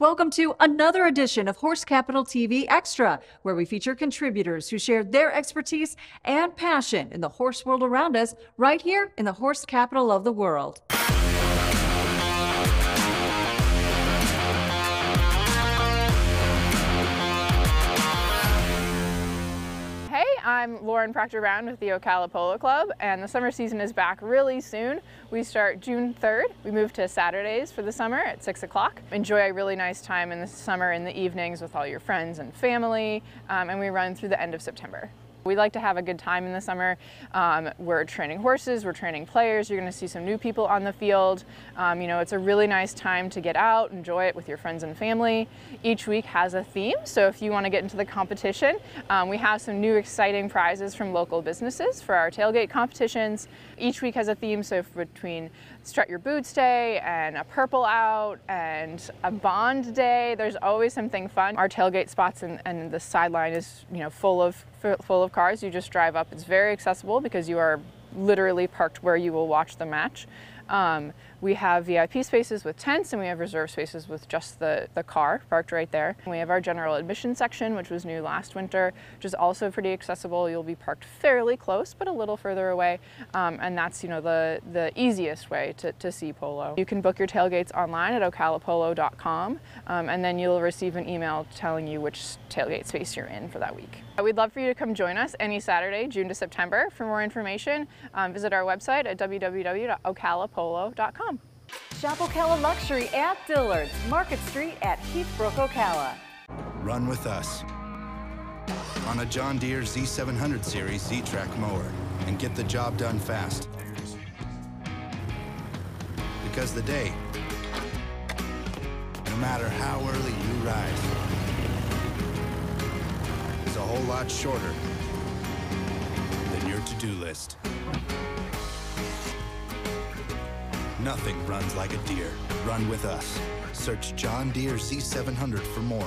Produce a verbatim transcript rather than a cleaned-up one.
Welcome to another edition of Horse Capital T V Extra, where we feature contributors who share their expertise and passion in the horse world around us, right here in the horse capital of the world. Hey, I'm Lauren Proctor Brown with the Ocala Polo Club, and the summer season is back really soon. We start June third. We move to Saturdays for the summer at six o'clock. Enjoy a really nice time in the summer in the evenings with all your friends and family, um, and we run through the end of September. We like to have a good time in the summer. Um, we're training horses, we're training players, you're gonna see some new people on the field. Um, you know, it's a really nice time to get out, enjoy it with your friends and family. Each week has a theme, so if you wanna get into the competition, um, we have some new exciting prizes from local businesses for our tailgate competitions. Each week has a theme, so between Strut Your Boots Day and a Purple Out and a Bond Day, there's always something fun. Our tailgate spots and, and the sideline is, you know, full of full of cars. You just drive up. It's very accessible because you are literally parked where you will watch the match. Um, we have V I P spaces with tents, and we have reserve spaces with just the, the car parked right there. And we have our general admission section, which was new last winter, which is also pretty accessible. You'll be parked fairly close, but a little further away. Um, and that's, you know, the, the easiest way to, to see polo. You can book your tailgates online at Ocala Polo dot com, um, and then you'll receive an email telling you which tailgate space you're in for that week. We'd love for you to come join us any Saturday, June to September. For more information, um, visit our website at w w w dot ocala polo dot com. Shop Ocala Luxury at Dillard's, Market Street at Heathbrook, Ocala. Run with us on a John Deere Z seven hundred Series Z-Track mower and get the job done fast. Because the day, no matter how early you rise, is a whole lot shorter than your to-do list. Nothing runs like a deer. Run with us. Search John Deere Z seven hundred for more.